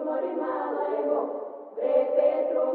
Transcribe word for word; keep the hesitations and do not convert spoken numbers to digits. Petru